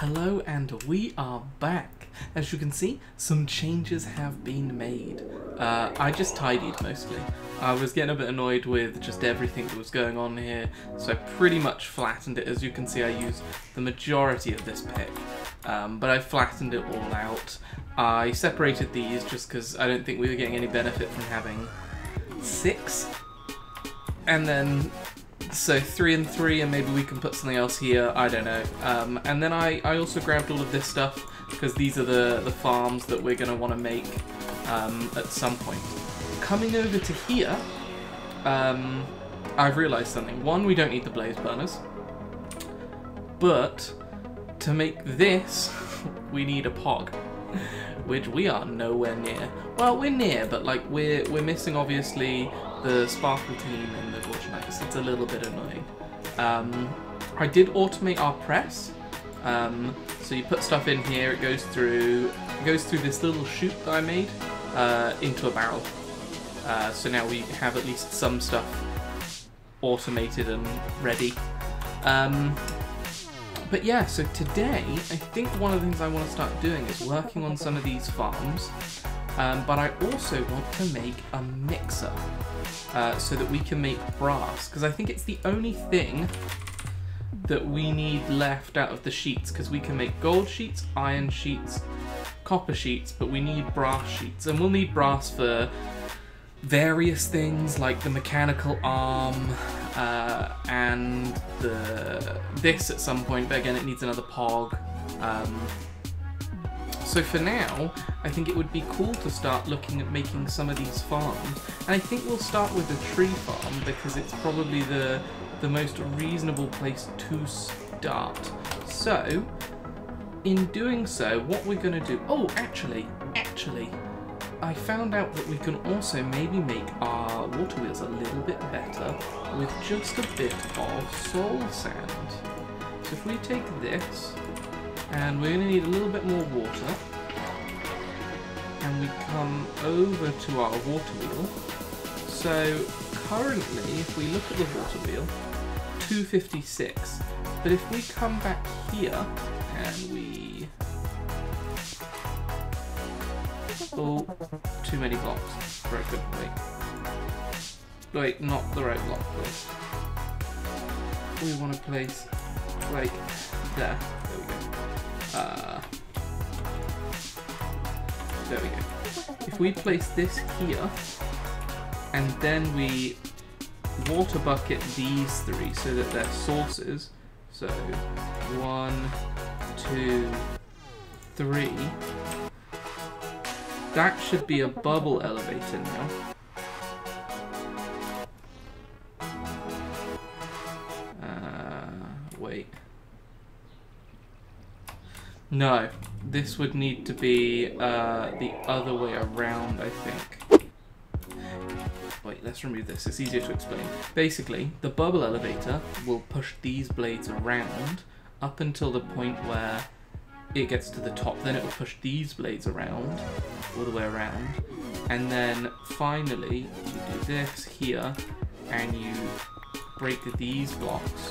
Hello, and we are back. As you can see, some changes have been made. I just tidied mostly. I was getting a bit annoyed with just everything that was going on here, so I pretty much flattened it. As you can see, I used the majority of this pick, but I flattened it all out. I separated these just because I don't think we were getting any benefit from having 6. And then, so 3 and 3, and maybe we can put something else here, I don't know. And then I also grabbed all of this stuff, because these are the farms that we're going to want to make at some point. Coming over to here, I've realised something. One, we don't need the blaze burners, but to make this, we need a pog, which we are nowhere near. Well, we're near, but like we're missing obviously the Sparkle team and the Gorge Knights. It's a little bit annoying. I did automate our press, so you put stuff in here, it goes through this little chute that I made into a barrel. So now we have at least some stuff automated and ready. But yeah, so today, I think one of the things I want to start doing is working on some of these farms, but I also want to make a mixer so that we can make brass, because I think it's the only thing that we need left out of the sheets, because we can make gold sheets, iron sheets, copper sheets, but we need brass sheets, and we'll need brass for various things like the mechanical arm and this at some point, but again it needs another pog. So for now I think it would be cool to start looking at making some of these farms, and I think we'll start with the tree farm because it's probably the most reasonable place to start. So in doing so, what we're going to do, oh actually I found out that we can also maybe make our water wheels a little bit better with just a bit of soul sand. So if we take this, and we're going to need a little bit more water, and we come over to our water wheel. So currently, if we look at the water wheel, 256. But if we come back here, and we... Oh, too many blocks. Broken. Wait, not the right block, please. We want to place like there. There we go. There we go. If we place this here, and then we water bucket these three so that they're sources. So 1, 2, 3. That should be a bubble elevator now. Wait. No, this would need to be the other way around, I think. Wait, let's remove this, it's easier to explain. Basically, the bubble elevator will push these blades around up until the point where it gets to the top, then it will push these blades around, all the way around, and then finally you do this here, and you break these blocks.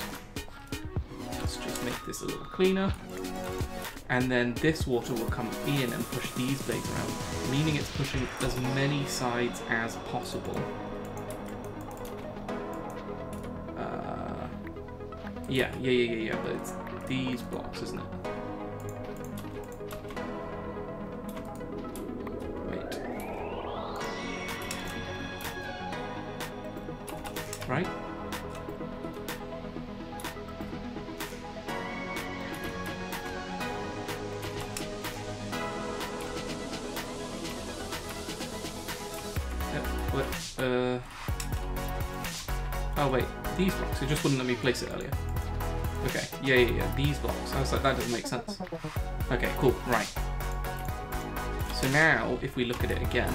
Let's just make this a little cleaner, and then this water will come in and push these blades around, meaning it's pushing as many sides as possible. Yeah, but it's these blocks, isn't it? Right? Yep, but, oh wait, these blocks, it just wouldn't let me place it earlier. Okay, yeah, these blocks. I was like, that doesn't make sense. Okay, cool, right. So now, if we look at it again,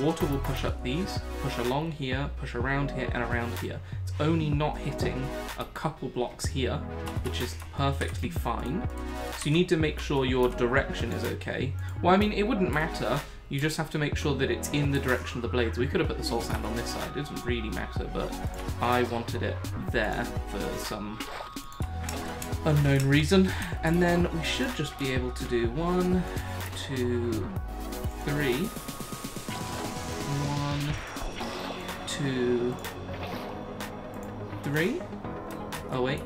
water will push up these, push along here, push around here, and around here. It's only not hitting a couple blocks here, which is perfectly fine. So you need to make sure your direction is okay. Well, I mean, it wouldn't matter. You just have to make sure that it's in the direction of the blades. We could have put the soul sand on this side. It doesn't really matter, but I wanted it there for some unknown reason. And then we should just be able to do 1, 2, 3. 1, 2, 3. Oh wait.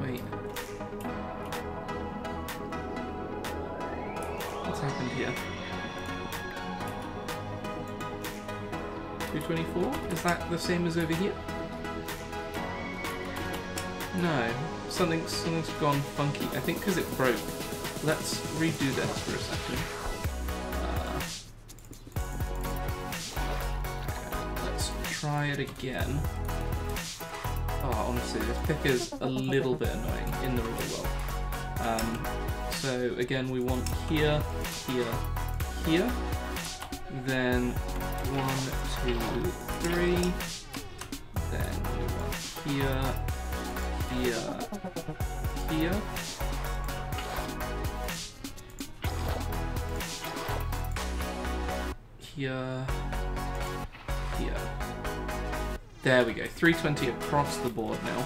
Wait. What's happened here? 224? Is that the same as over here? No. Something's gone funky. I think because it broke. Let's redo this for a second. Let's try it again. Oh, honestly, this pick is a little bit annoying in the real world. So again, we want here, here, here. Then 1, 2, 3. Then we want here, here, here. Here, here. There we go, 320 across the board now.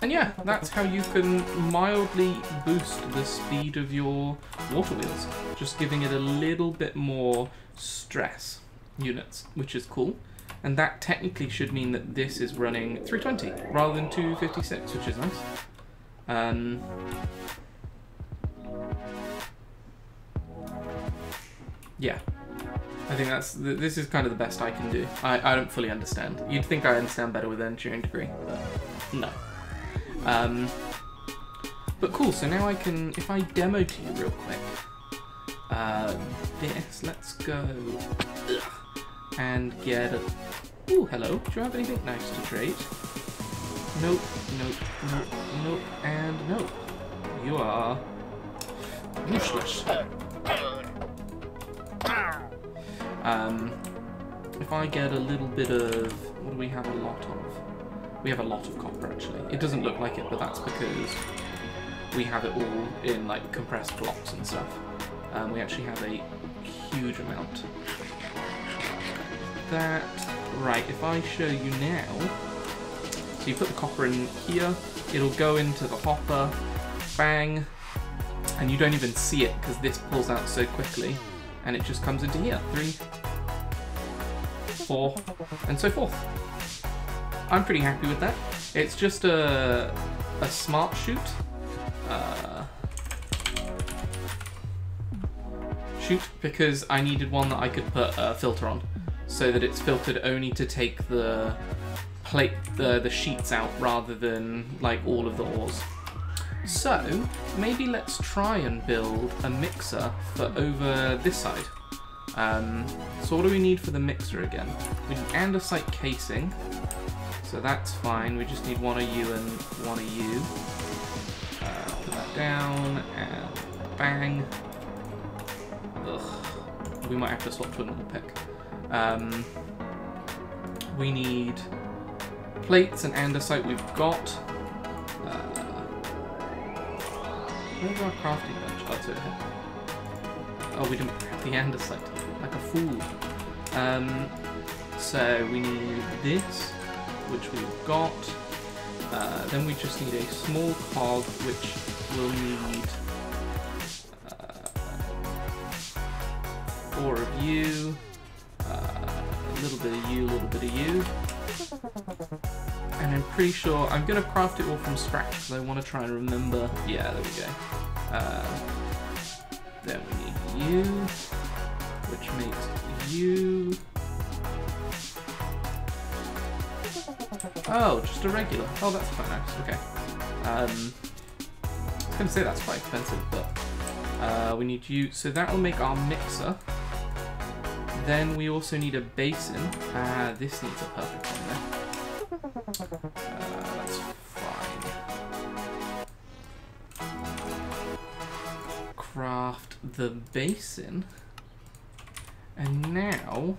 And yeah, that's how you can mildly boost the speed of your water wheels, just giving it a little bit more stress units, which is cool. And that technically should mean that this is running 320 rather than 256, which is nice. Yeah. I think this is kind of the best I can do. I don't fully understand. You'd think I understand better with an engineering degree, but no. But cool, so now I can, if I demo to you real quick, this, let's go and get a, ooh, hello, do you have anything nice to trade? Nope, nope, nope, nope, and nope. You are useless. If I get a little bit of, what do we have a lot of? We have a lot of copper, actually. It doesn't look like it, but that's because we have it all in, like, compressed blocks and stuff. We actually have a huge amount. That, right, if I show you now, so you put the copper in here, it'll go into the hopper, bang, and you don't even see it because this pulls out so quickly. And it just comes into here, 3, 4, and so forth. I'm pretty happy with that. It's just a smart shoot. Shoot, because I needed one that I could put a filter on, so that it's filtered only to take the plate, the sheets out, rather than like all of the ores. So, maybe let's try and build a mixer for over this side. So what do we need for the mixer again? We need andesite casing, so that's fine. We just need one of you and one of you. Put that down, and bang. Ugh. We might have to swap to another pick. We need plates and andesite we've got. Where's our crafting bench? Oh, it's over here. Oh, we didn't grab the andesite. Like a fool. So we need this, which we've got. Then we just need a small cog, which will need four of you. A little bit of you, a little bit of you. And I'm pretty sure I'm going to craft it all from scratch because I want to try and remember. Yeah, there we go. Then we need you, which makes you. Oh, just a regular. Oh, that's quite nice. Okay. I was going to say that's quite expensive, but we need you. So that will make our mixer. Then we also need a basin. This needs a perfect one there. That's fine. Craft the basin. And now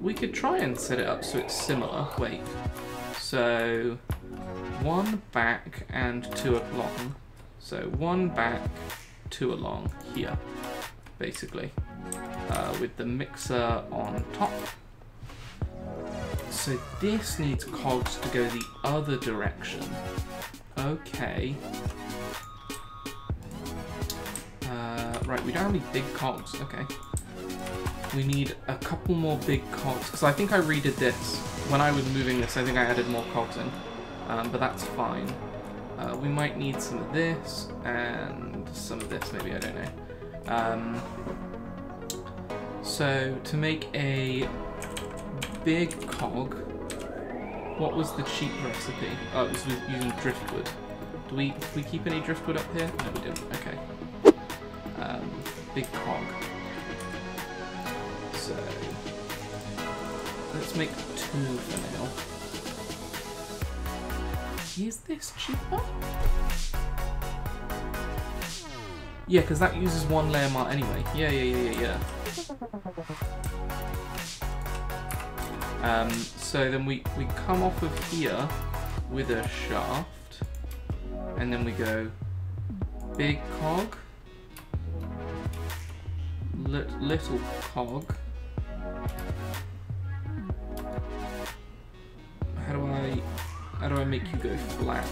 we could try and set it up so it's similar. Wait. So 1 back and 2 along. So 1 back, 2 along here, basically. With the mixer on top. So this needs cogs to go the other direction. Okay. Right, we don't have any big cogs. Okay. We need a couple more big cogs, because I think I redid this. When I was moving this, I think I added more cogs in, but that's fine. We might need some of this, and some of this maybe, I don't know. So to make a big cog, what was the cheap recipe? Oh, it was using driftwood. Did we keep any driftwood up here? No, we didn't, okay. Big cog. So let's make two for now. Is this cheaper? Yeah, because that uses one layer mark anyway. Yeah. So then we come off of here with a shaft, and then we go big cog, little cog. How do I make you go flat?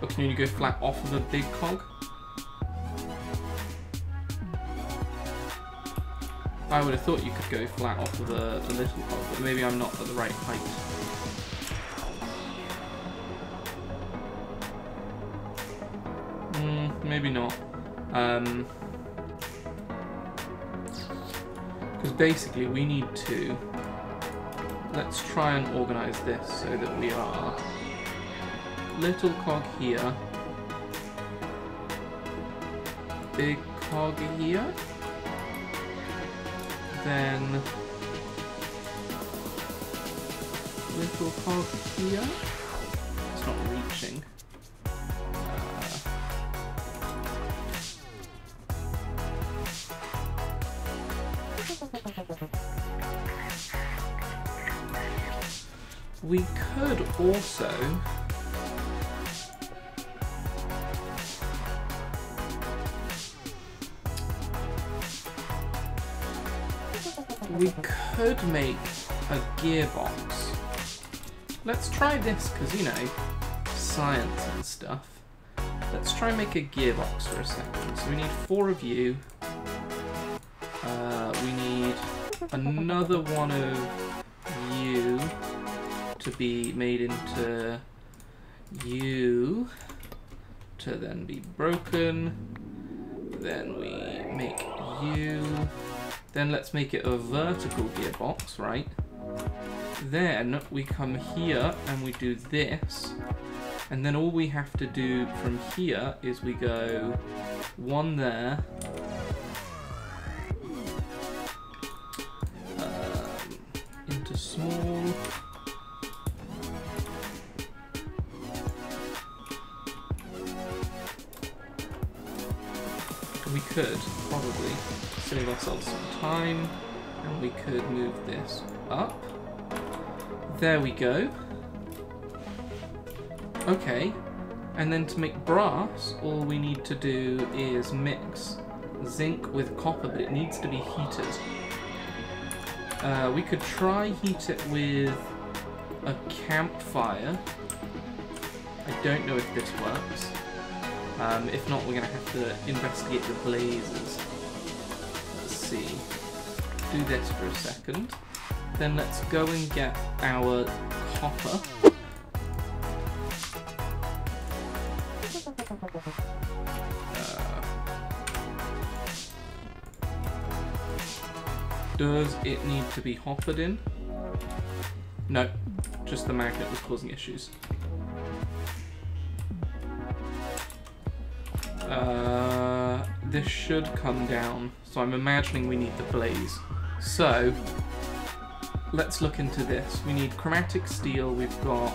Or can you only go flat off of a big cog? I would have thought you could go flat off of a little cog, but maybe I'm not at the right height. Maybe not. Because basically we need to... Let's try and organise this so that we are... Little cog here. Big cog here. Then... Little cog here. It's not reaching. We could also... We could make a gearbox. Let's try this, because, you know, science and stuff. Let's try and make a gearbox for a second. So we need four of you. We need another one of you to be made into you, to then be broken, then we make you, then let's make it a vertical gearbox, right? Then we come here and we do this, and then all we have to do from here is we go one there, into small, could probably save ourselves some time, and we could move this up. There we go. Okay, and then to make brass, all we need to do is mix zinc with copper, but it needs to be heated. We could try heat it with a campfire. I don't know if this works. If not, we're going to have to investigate the blazes. Let's see. Do this for a second. Then let's go and get our copper. Does it need to be hoppered in? No, just the magnet was causing issues. This should come down, so I'm imagining we need the blaze. So, let's look into this. We need chromatic steel, we've got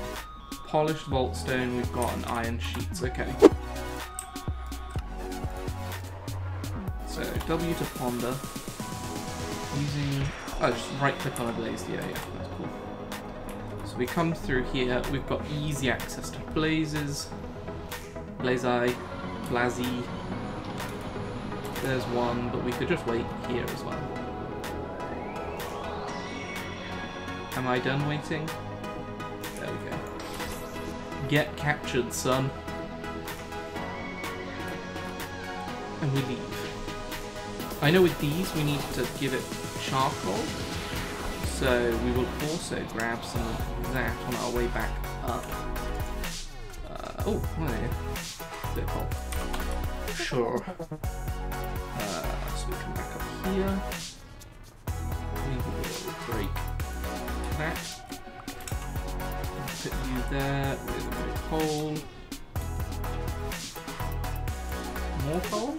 polished vaultstone, we've got an iron sheets, okay. So, W to ponder. Using, oh, just right click on a blaze, yeah, that's cool. So we come through here, we've got easy access to blazes. Blaze eye. Blazzy. There's one, but we could just wait here as well. Am I done waiting? There we go. Get captured, son. And we leave. I know with these we need to give it charcoal, so we will also grab some of that on our way back up. Oh, there. Bit cold. Sure. So we come back up here. We will break that. Put you there with a bit of coal. More coal?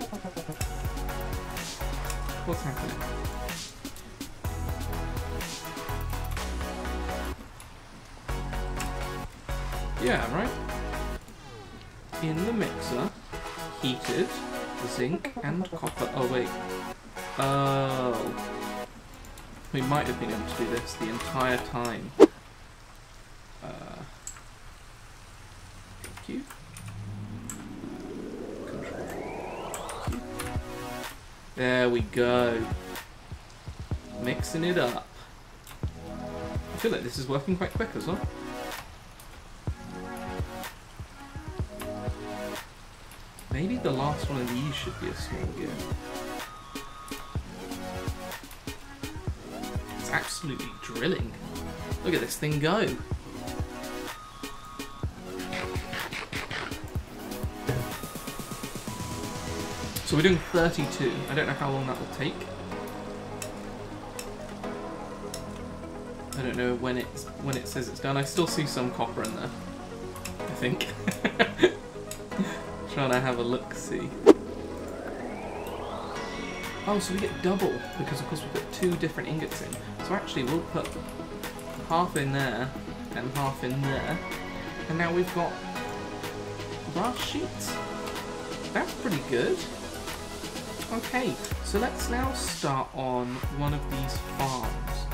What's happening? Yeah, right? In the mixer, heated, zinc and copper. Oh, wait. Oh. We might have been able to do this the entire time. Thank you. There we go. Mixing it up. I feel like this is working quite quick as well. Maybe the last one of these should be a small gear. It's absolutely drilling. Look at this thing go. So we're doing 32. I don't know how long that will take. I don't know when it says it's done. I still see some copper in there, I think. Trying to have a look-see. Oh, so we get double, because of course we put two different ingots in. So actually we'll put half in there and half in there. And now we've got brass sheets. That's pretty good. Okay, so let's now start on one of these farms.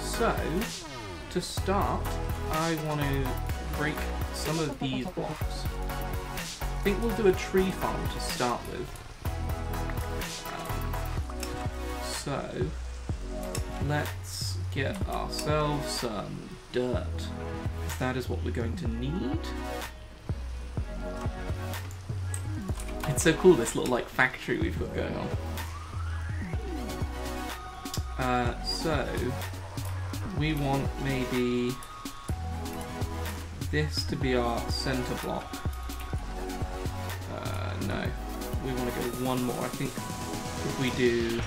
So, to start, I want to break some of these blocks. I think we'll do a tree farm to start with. So, let's get ourselves some dirt. That is what we're going to need. It's so cool, this little, like, factory we've got going on. So, we want maybe this to be our center block. No, we want to go one more. I think if we do 1,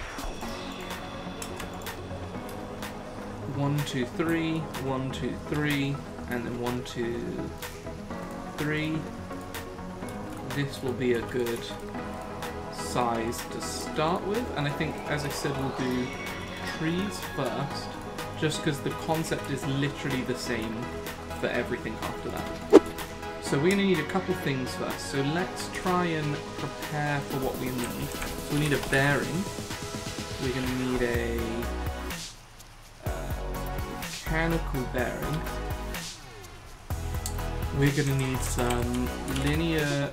2, 3, 1, 2, 3, and then 1, 2, 3. This will be a good size to start with, and I think, as I said, we'll do trees first, just because the concept is literally the same for everything after that. So we're going to need a couple things first, so let's try and prepare for what we need. So we need a bearing, we're going to need a mechanical bearing. We're going to need some linear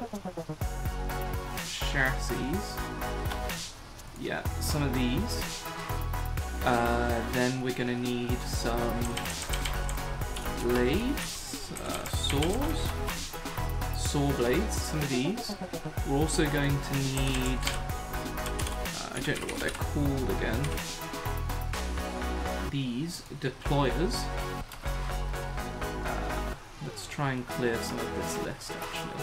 chassis, yeah, some of these. Then we're going to need some blades, saws, saw blades, some of these. We're also going to need, I don't know what they're called again, these deployers. Let's try and clear some of this list, actually.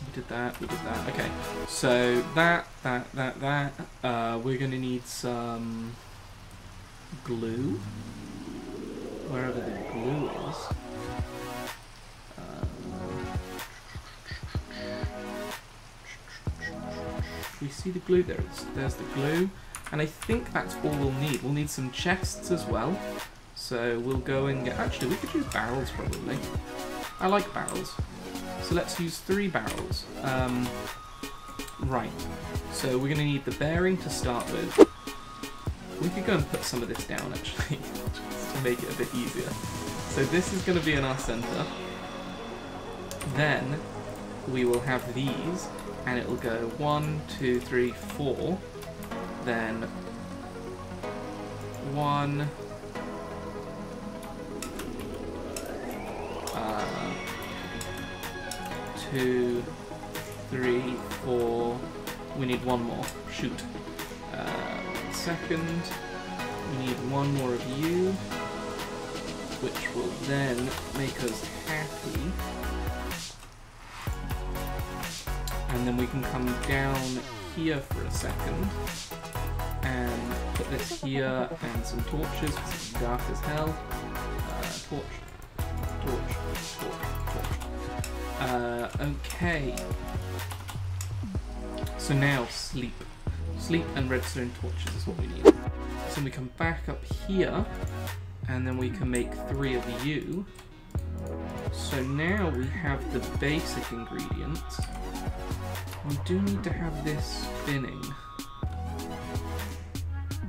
We did that, okay. So that. We're gonna need some glue. Wherever the glue is. We see the glue there, there's the glue. And I think that's all we'll need. We'll need some chests as well. So we'll go and get... Actually, we could use barrels, probably. I like barrels. So let's use 3 barrels. Right. So we're going to need the bearing to start with. We could go and put some of this down, actually, just to make it a bit easier. So this is going to be in our centre. Then we will have these, and it will go 1, 2, 3, 4... then one, two, three, four, we need one more, shoot. Second, we need one more of you, which will then make us happy. And then we can come down here for a second and put this here and some torches, because it's dark as hell. Torch. Okay. So now sleep. Sleep and redstone torches is what we need. So we come back up here and then we can make three of you. So now we have the basic ingredients. We do need to have this spinning,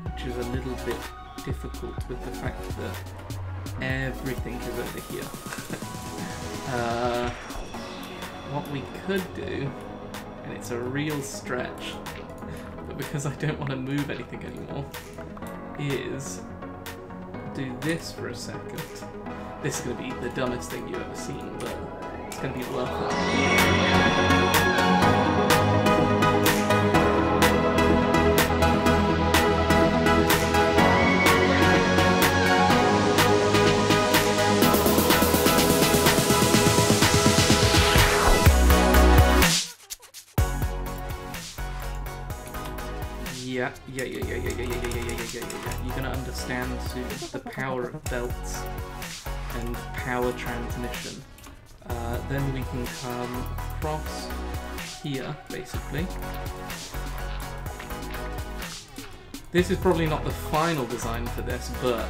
which is a little bit difficult with the fact that everything is over here. What we could do, and it's a real stretch, but because I don't want to move anything anymore, is do this for a second. This is going to be the dumbest thing you've ever seen, but it's going to be worth it. Yeah. You're gonna understand soon the power of belts and power transmission. Then we can come across here, basically. This is probably not the final design for this, but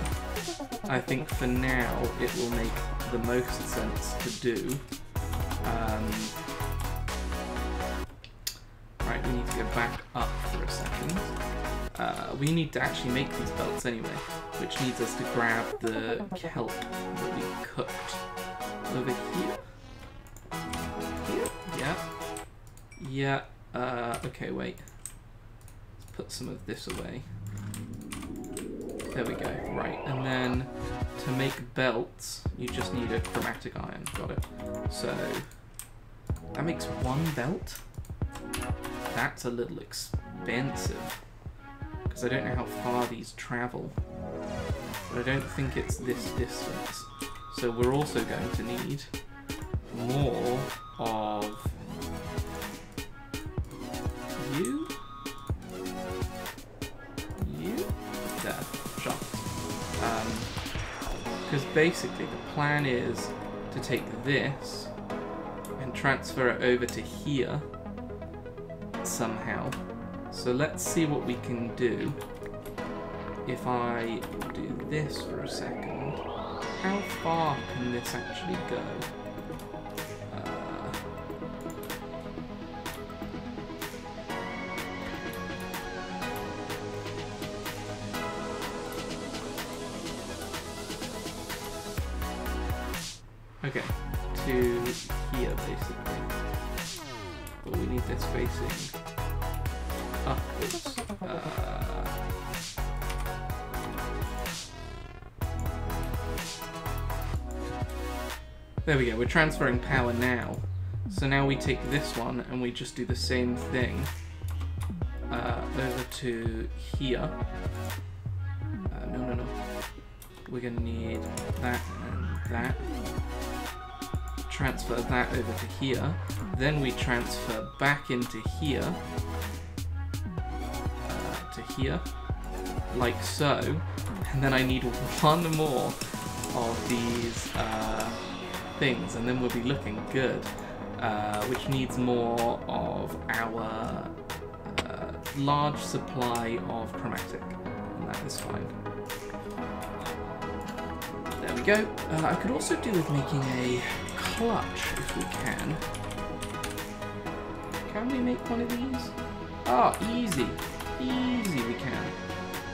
I think for now it will make the most sense to do. Right, we need to go back up for a second. We need to actually make these belts anyway, which needs us to grab the kelp that we cooked over here. Okay, wait. Let's put some of this away. There we go, right. And then to make belts, you just need a chromatic iron, got it. So that makes one belt. That's a little expensive, because I don't know how far these travel, but I don't think it's this distance. So we're also going to need more of you. There, shot. Because basically the plan is to take this and transfer it over to here somehow. So let's see what we can do. If I do this for a second, how far can this actually go? Okay, to here basically. But we need this facing upwards. There we go, we're transferring power now. So now we take this one and we just do the same thing over to here. No. We're gonna need that and that. Transfer that over to here. Then we transfer back into here. Here, like so, and then I need one more of these things, and then we'll be looking good, which needs more of our large supply of chromatic, and that is fine. There we go. I could also do with making a clutch if we can. Can we make one of these? Oh, easy. Easy, we can.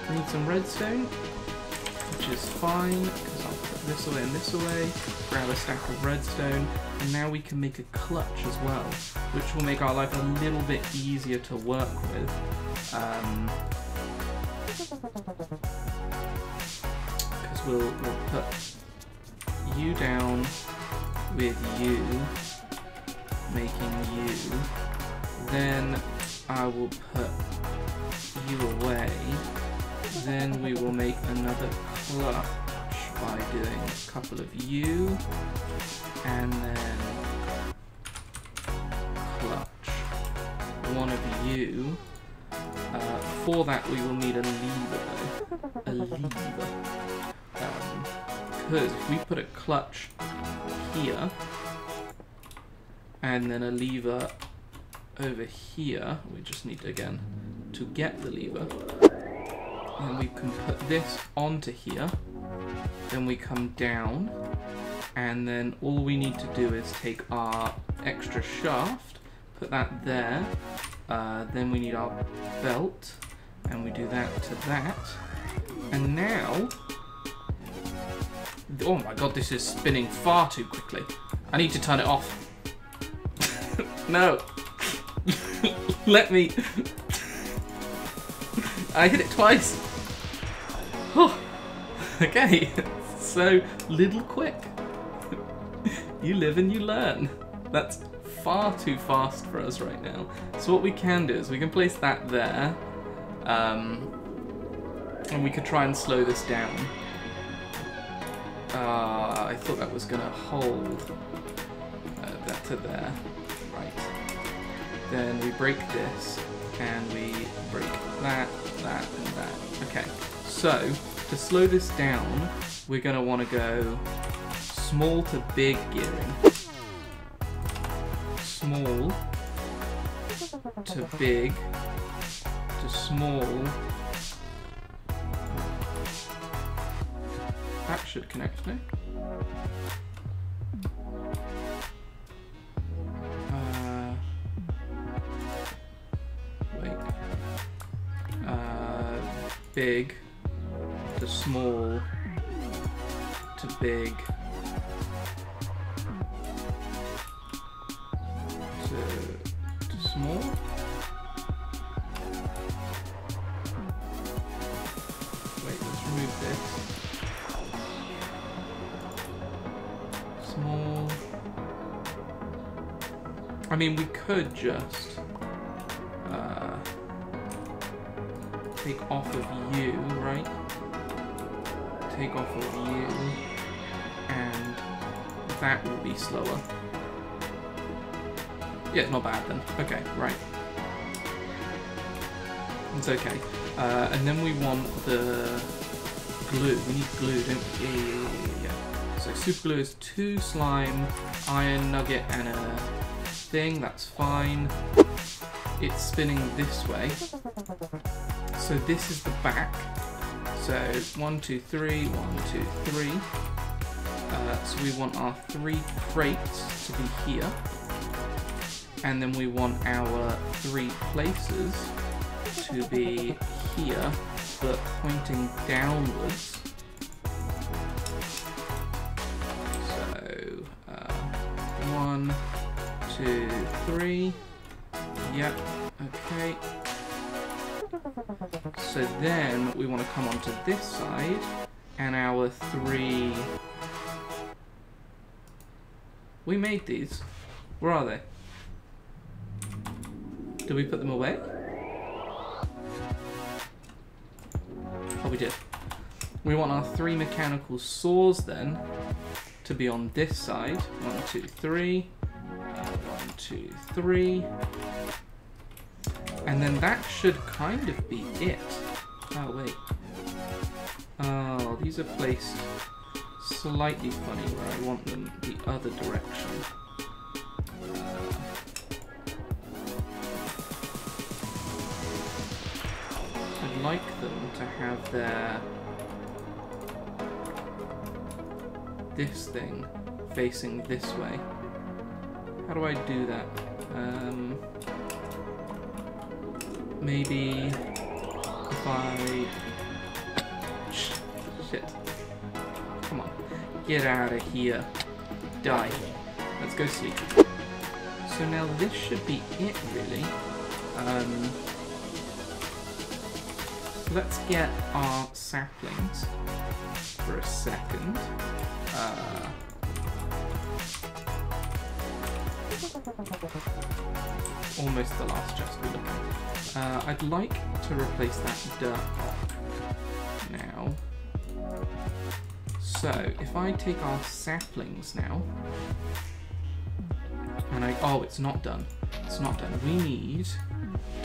We need some redstone, which is fine, because I'll put this away and this away, grab a stack of redstone, and now we can make a clutch as well, which will make our life a little bit easier to work with. Because we'll put you down with you, making you. Then I will put you away. Then we will make another clutch by doing a couple of you, and then clutch one of you. For that we will need a lever. Because if we put a clutch here, and then a lever over here, we just need again to get the lever, and we can put this onto here, then we come down, and then all we need to do is take our extra shaft, put that there, then we need our belt, and we do that to that, and now, oh my god, this is spinning far too quickly. I need to turn it off. No. Let me. I hit it twice. Oh. Okay. So little quick. You live and you learn. That's far too fast for us right now. So what we can do is we can place that there. And we could try and slow this down. I thought that was gonna hold that to there. Right. Then we break this, and we break that, that, and that. Okay, so to slow this down, we're gonna wanna go small to big gearing. Small to big to small. That should connect, no? Big to small to big to small. Wait, let's remove this. Small. I mean, we could just take off of you, right? Take off of you, and that will be slower. Yeah, not bad then. Okay, right. It's okay. And then we want the glue. We need glue, don't we? Yeah. So super glue is 2 slime, iron nugget, and a thing. That's fine. It's spinning this way. So this is the back. So 1, 2, 3, 1, 2, 3. So we want our 3 crates to be here. And then we want our 3 places to be here, but pointing downwards. So 1, 2, 3. Yep, okay. So then we want to come onto this side, and our 3... We made these. Where are they? Did we put them away? Oh, we did. We want our 3 mechanical saws then to be on this side. 1, 2, 3. 1, 2, 3. And then that should kind of be it. Oh, wait. Oh, these are placed slightly funny where I want them the other direction. I'd like them to have their... this thing facing this way. How do I do that? Maybe if I... Shit. Come on. Get out of here. Die. Let's go sleep. So now this should be it, really. So let's get our saplings for a second. Almost the last chest we're looking at. I'd like to replace that dirt now. So if I take our saplings now, and I, oh, it's not done. It's not done. We need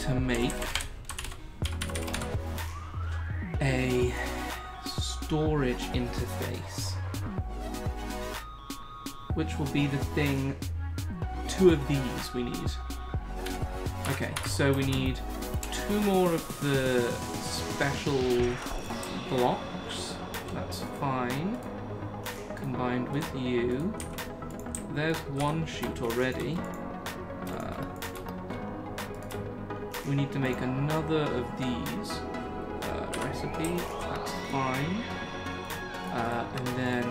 to make a storage interface, which will be the thing. Two of these we need. Okay, so we need two more of the special blocks. That's fine. Combined with you. There's one chute already. We need to make another of these. Recipe, that's fine. And then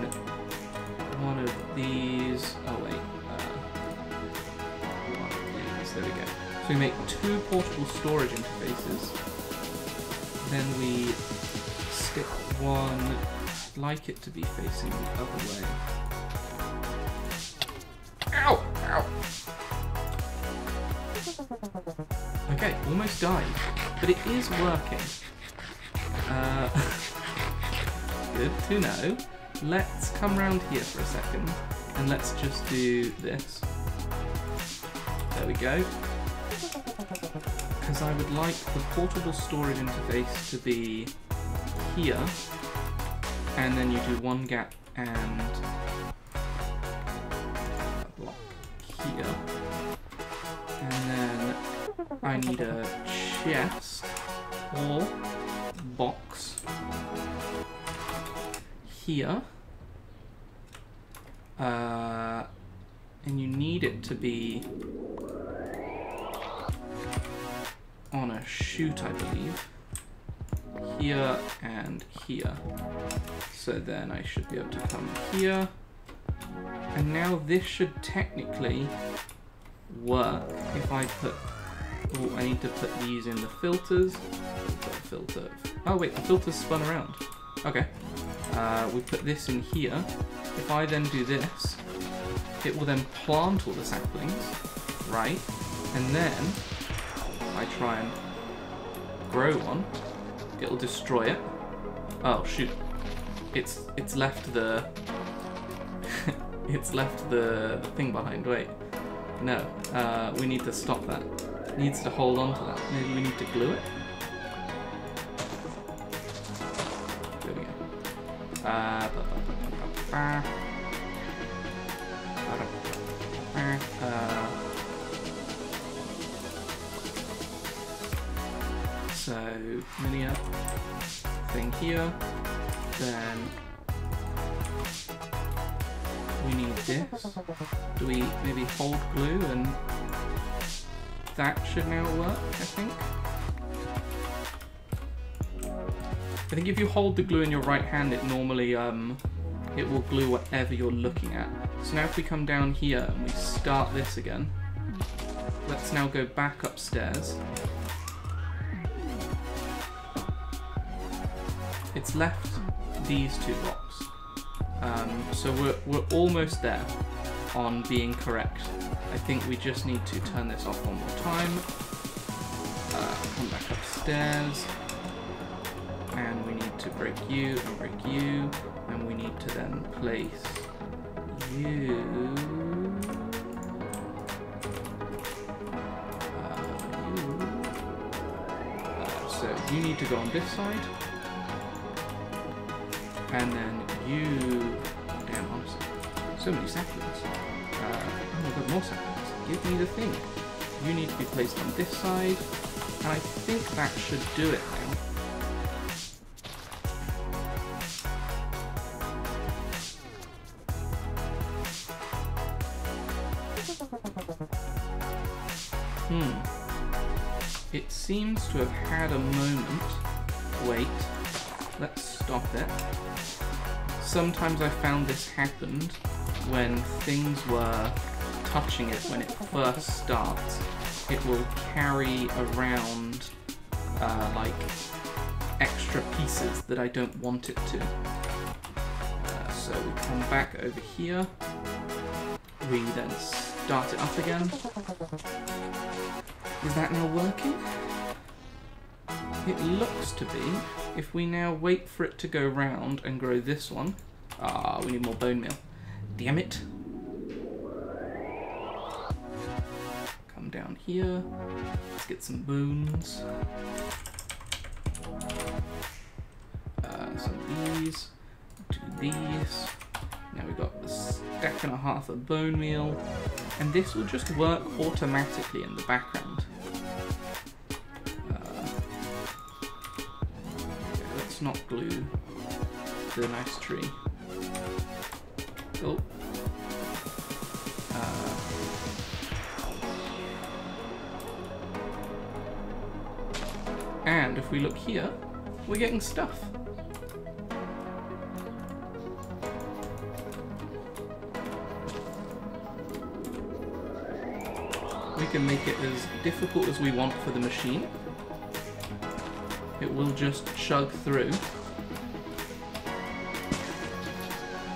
one of these. Oh wait. One of these. There we go. So we make two portable storage interfaces. Then we stick one. I'd like it to be facing the other way. Ow! Ow! Okay, almost died, but it is working. Good to know. Let's come round here for a second and let's just do this. There we go. Because I would like the portable storage interface to be here, and then you do one gap and a block here, and then I need a chest or box here, and you need it to be on a chute, I believe, here and here. So then I should be able to come here, and now this should technically work if I put, oh, I need to put these in the filters. Filter. Oh wait, the filter's spun around. Okay. We put this in here. If I then do this, it will then plant all the saplings, right? And then I try and grow one. It'll destroy it. Oh shoot! It's left the it's left the thing behind. Wait, no. We need to stop that. It needs to hold on to that. Maybe we need to glue it. So mini up thing here, then we need this. Do we maybe hold glue and that should now work, I think. I think if you hold the glue in your right hand, it normally, it will glue whatever you're looking at. So now if we come down here and we start this again, let's now go back upstairs. It's left these two blocks. So we're almost there on being correct. I think we just need to turn this off one more time. Come back upstairs. And we need to break you, and we need to then place you so you need to go on this side, and then you, damn, honestly, so many saplings, oh my god, more saplings, give me the thing, you need to be placed on this side, and I think that should do it now. It seems to have had a moment. Wait, let's stop it. Sometimes I found this happened when things were touching it when it first starts. It will carry around like extra pieces that I don't want it to. So we come back over here, we then start it up again. Is that now working? It looks to be. If we now wait for it to go round and grow this one... Ah, we need more bone meal. Damn it. Come down here. Let's get some bones. Some of these. Do these. Now we've got a stack and a half of bone meal. And this will just work automatically in the background. Let's not glue the nice tree. Oh. And if we look here, we're getting stuff. We can make it as difficult as we want for the machine. It will just chug through.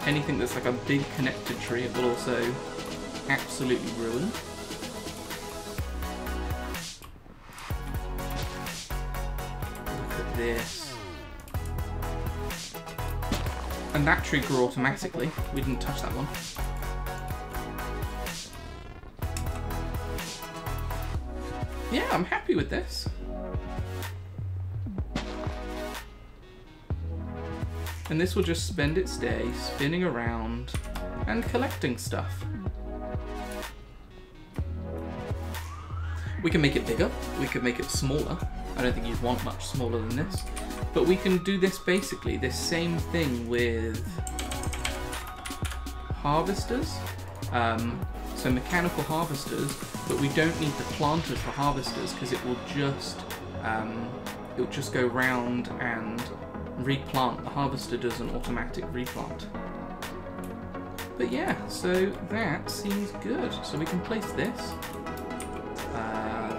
Anything that's like a big connected tree, it will also absolutely ruin. Look at this. And that tree grew automatically. We didn't touch that one. Yeah, I'm happy with this. And this will just spend its day spinning around and collecting stuff. We can make it bigger, we can make it smaller. I don't think you'd want much smaller than this. But we can do this basically, this same thing with harvesters. So mechanical harvesters, but we don't need the planters for harvesters because it will just go round and replant. The harvester does an automatic replant. But yeah, so that seems good. So we can place this.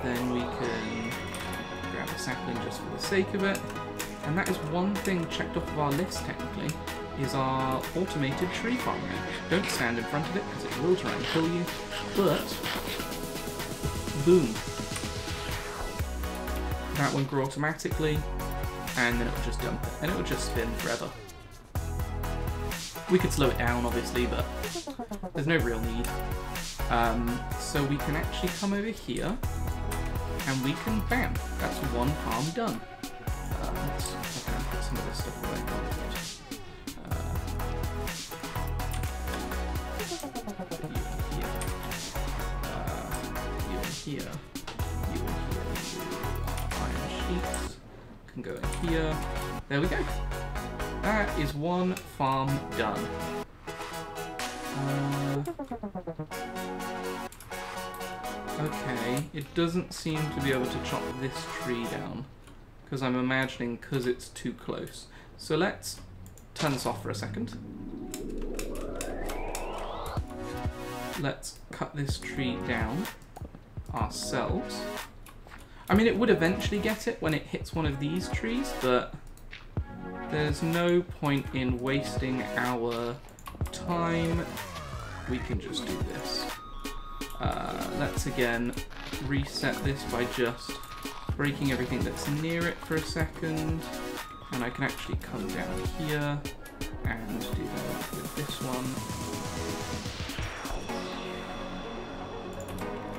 Then we can grab a sapling just for the sake of it. And that is one thing checked off of our list technically, is our automated tree farming. Don't stand in front of it because it will try and kill you. But boom. That one grew automatically. And then it will just dump it, and it will just spin forever. We could slow it down, obviously, but there's no real need. So we can actually come over here, and we can bam. That's one farm done. Let's put some of this stuff away. You in here. You in here. Iron sheets. Can go in here. There we go. That is one farm done. Okay, it doesn't seem to be able to chop this tree down because I'm imagining because it's too close. So let's turn this off for a second. Let's cut this tree down ourselves. I mean, it would eventually get it when it hits one of these trees, but there's no point in wasting our time. We can just do this. Let's again reset this by just breaking everything that's near it for a second. And I can actually come down here and do that with this one.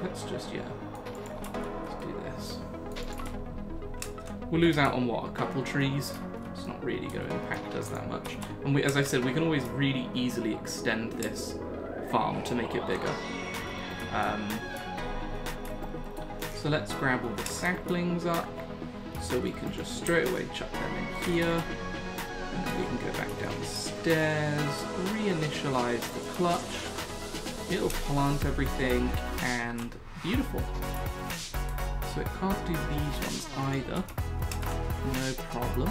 Let's just, yeah. We'll lose out on, what, a couple trees? It's not really going to impact us that much. And we, as I said, we can always really easily extend this farm to make it bigger. So let's grab all the saplings up, so we can just straight away chuck them in here. And then we can go back downstairs, reinitialize the clutch. It'll plant everything, and beautiful. So it can't do these ones either. No problem.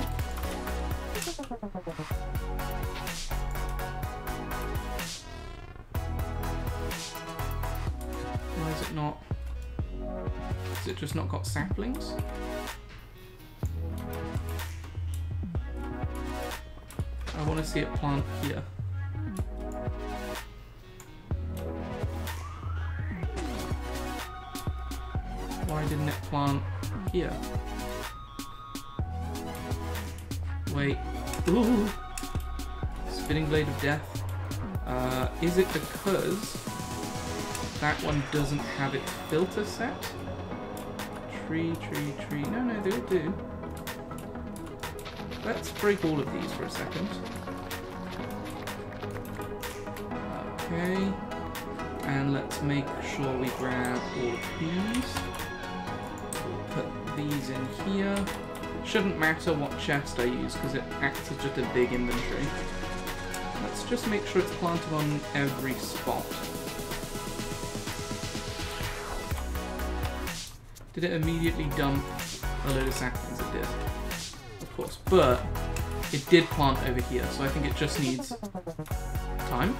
Why is it not? Has it just not got saplings? I want to see it plant here. Why didn't it plant here? Wait. Ooh! Spinning Blade of Death. Is it because that one doesn't have its filter set? Tree. No, they all do. Let's break all of these for a second. Okay. And let's make sure we grab all of these. We'll put these in here. Shouldn't matter what chest I use because it acts as just a big inventory. Let's just make sure it's planted on every spot. Did it immediately dump a load of saplings? It did. Of course. But it did plant over here, so I think it just needs time.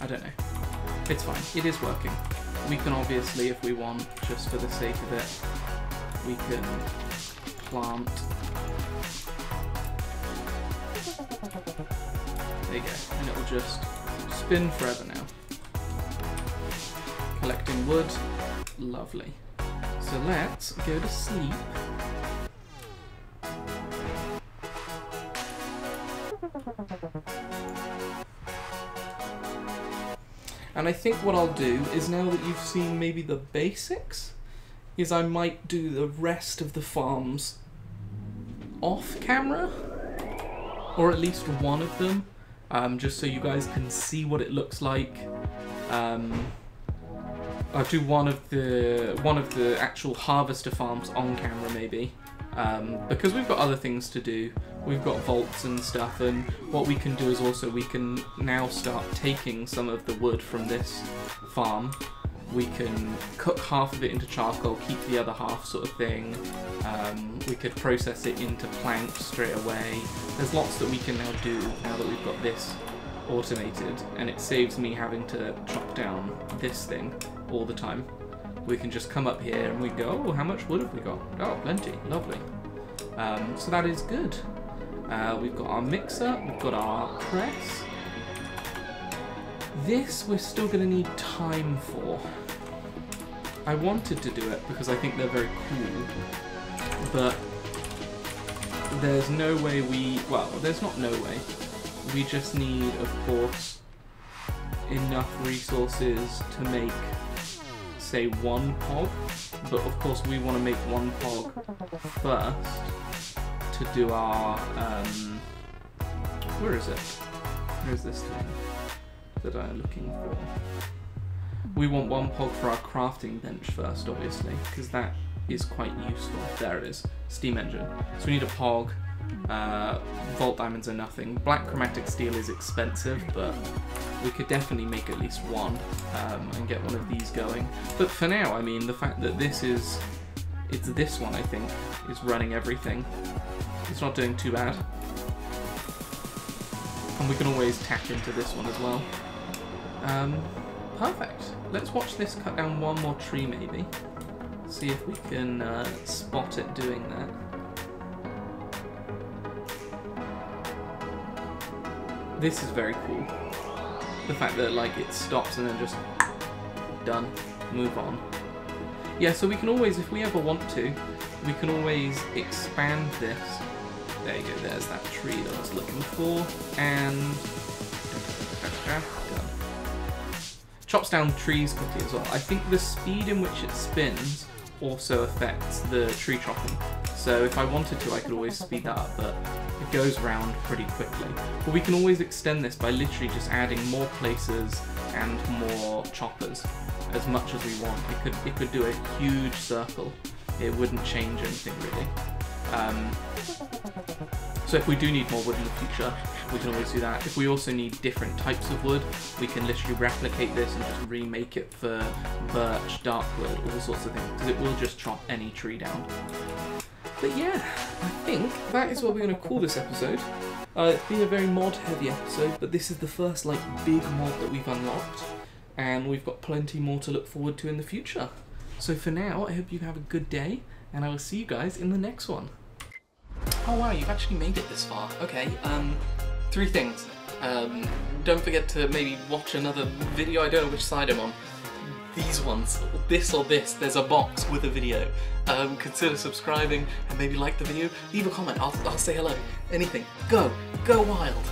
I don't know. It's fine. It is working. We can obviously, if we want, just for the sake of it, we can plant. There you go. And it will just spin forever now. Collecting wood. Lovely. So let's go to sleep. And I think what I'll do is, now that you've seen maybe the basics, is I might do the rest of the farms off camera, or at least one of them, just so you guys can see what it looks like. I'll do one of the actual harvester farms on camera maybe, because we've got other things to do. We've got vaults and stuff, and what we can do is also we can now start taking some of the wood from this farm. We can cook half of it into charcoal, keep the other half, sort of thing. We could process it into planks straight away. There's lots that we can now do now that we've got this automated, and it saves me having to chop down this thing all the time. We can just come up here and we go, oh, how much wood have we got? Oh, plenty, lovely. So that is good. We've got our mixer, we've got our press. This we're still going to need time for. I wanted to do it because I think they're very cool, but there's no way we, well, there's not no way. We just need, of course, enough resources to make, say, one pod, but of course we want to make one pod first to do our, where is it? Where is this thing that I'm looking for? We want one pod for our crafting bench first, obviously, because that is quite useful. There it is, steam engine. So we need a pog. Vault diamonds are nothing. Black chromatic steel is expensive, but we could definitely make at least one and get one of these going. But for now, I mean, the fact that this is, it's this one, I think, is running everything. It's not doing too bad. And we can always tap into this one as well. Perfect. Let's watch this cut down one more tree, maybe. See if we can spot it doing that. This is very cool. The fact that, like, it stops and then just done, move on. Yeah, so we can always, if we ever want to, we can always expand this. There you go, there's that tree that I was looking for, and done. Chops down trees quickly as well. I think the speed in which it spins also affects the tree chopping. So if I wanted to, I could always speed that up, but it goes around pretty quickly. But we can always extend this by literally just adding more places and more choppers as much as we want. It could do a huge circle. It wouldn't change anything really. So if we do need more wood in the future, we can always do that. If we also need different types of wood, we can literally replicate this and just remake it for birch, dark wood, all sorts of things, because it will just chop any tree down. But yeah, I think that is what we're going to call this episode. It's been a very mod-heavy episode, but this is the first, like, big mod that we've unlocked, and we've got plenty more to look forward to in the future. So for now, I hope you have a good day, and I will see you guys in the next one. Oh wow, you've actually made it this far. Okay, three things. Don't forget to maybe watch another video, I don't know which side I'm on. These ones, this or this, there's a box with a video. Consider subscribing and maybe like the video. Leave a comment, I'll say hello. Anything. Go wild.